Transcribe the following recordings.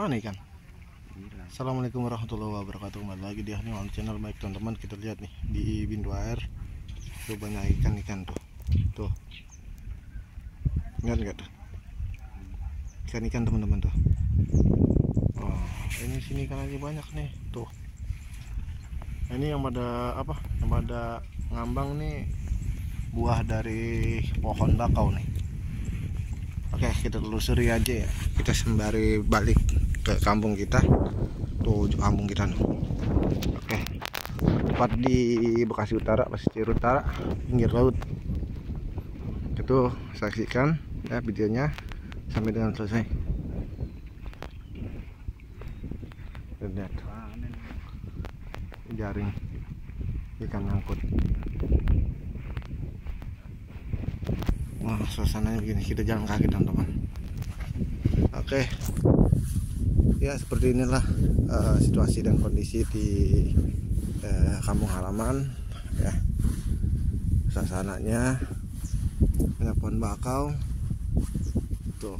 Mana ikan? Assalamualaikum warahmatullahi wabarakatuh. Kembali lagi di Halim Abdul Channel. Baik teman-teman, kita lihat nih di bindu air tuh banyak ikan-ikan tuh. Tuh. Lihat enggak tuh? Ikan-ikan teman-teman tuh. Oh, ini sini ikan lagi banyak nih. Tuh. Nah, ini yang pada apa? Yang pada ngambang nih buah dari pohon bakau nih. Oke, kita telusuri aja ya. Kita sembari balik ke kampung kita. Tuh kampung kita nih. Oke, tepat di Bekasi Utara, Pesisir Utara, pinggir laut. Itu saksikan ya videonya sampai dengan selesai. Lihat jaring ikan angkut. Wah, suasananya begini. Kita jalan kaki teman-teman. Oke, ya seperti inilah situasi dan kondisi di kampung halaman ya. Suasananya banyak pohon bakau tuh,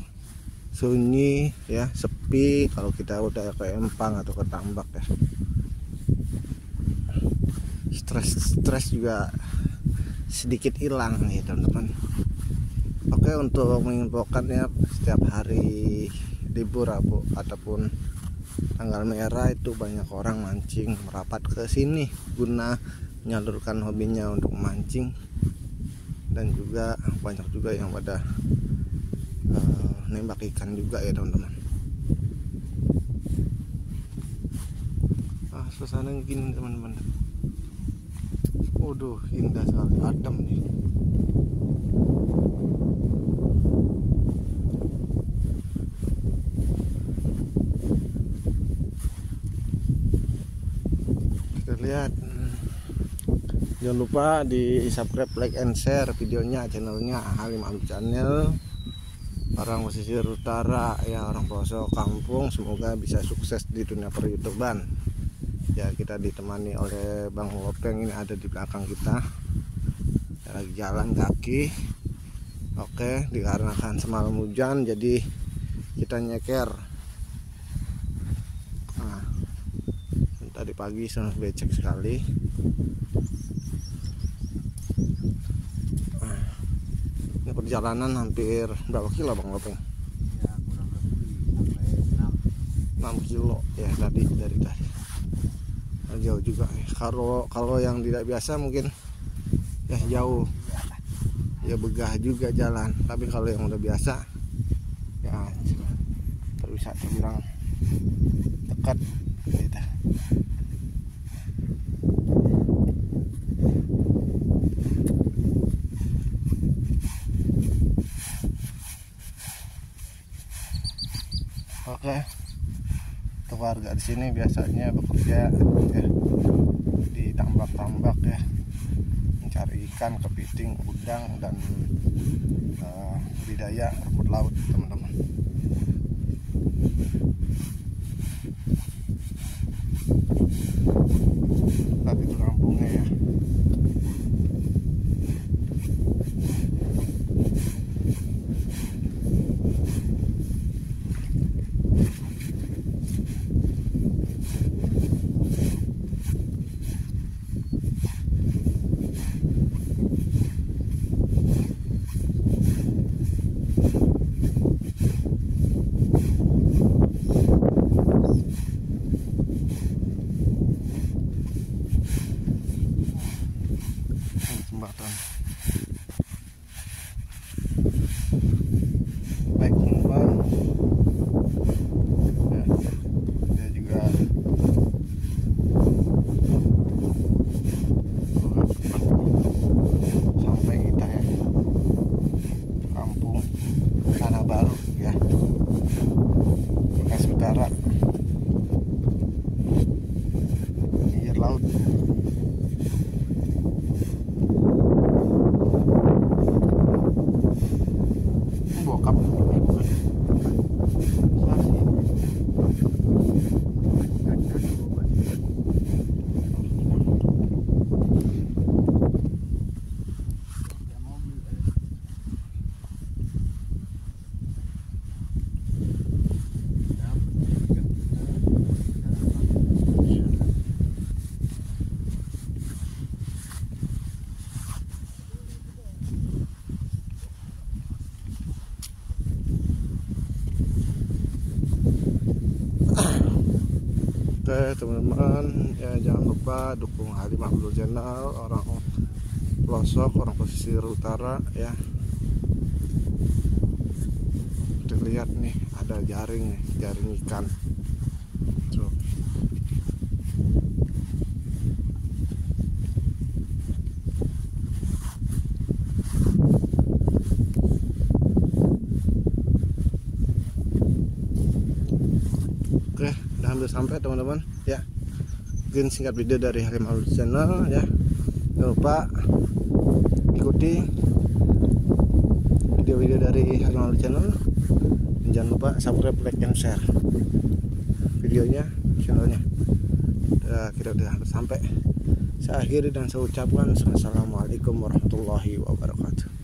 sunyi ya, sepi. Kalau kita udah ke Empang atau ke Tambak ya, stres juga sedikit hilang nih teman-teman. Oke, untuk menginfokan ya, setiap hari libur Rabu ataupun tanggal merah itu banyak orang mancing merapat ke sini guna menyalurkan hobinya untuk mancing, dan juga banyak juga yang pada nembak ikan juga ya teman-teman. Ah, suasana gini teman-teman. Waduh, indah sekali, adem nih. Lihat, jangan lupa di subscribe, like and share videonya, channelnya Halim Abdul Channel. Orang pesisir utara ya, orang pelosok kampung, semoga bisa sukses di dunia peryoutuban ya. Kita ditemani oleh Bang Lopeng, ini ada di belakang kita. Kita lagi jalan kaki. Oke, dikarenakan semalam hujan jadi kita nyeker. Tadi pagi sangat becek sekali. Nah, ini perjalanan hampir berapa kilo Bang Lopeng? Ya, kurang lebih sampai 6 kilo ya tadi dari. Nah, jauh juga. Kalau yang tidak biasa mungkin ya jauh. Ya begah juga jalan. Tapi kalau yang udah biasa ya bisa dibilang dekat kita. Oke, untuk warga di sini biasanya bekerja ya, di tambak-tambak ya, mencari ikan, kepiting, udang, dan budidaya rumput laut teman-teman. Tapi ke kampungnya ya. Baik teman-teman ya, dia juga sampai kita ya kampung Tanah Baru ya, Bekasi Utara, pinggir laut. teh teman-teman ya, jangan lupa dukung Halim Abdul Channel, orang pelosok, orang pesisir utara ya. Lihat nih, ada jaring nih, jaring ikan. Tuh. Oke, udah hampir sampai teman-teman ya. Mungkin singkat video dari Halim Abdul Channel ya. Jangan lupa ikuti video-video dari Halim Abdul Channel. Jangan lupa subscribe, like, dan share videonya, channelnya. Kita udah sampai. Saya akhiri dan saya ucapkan assalamualaikum warahmatullahi wabarakatuh.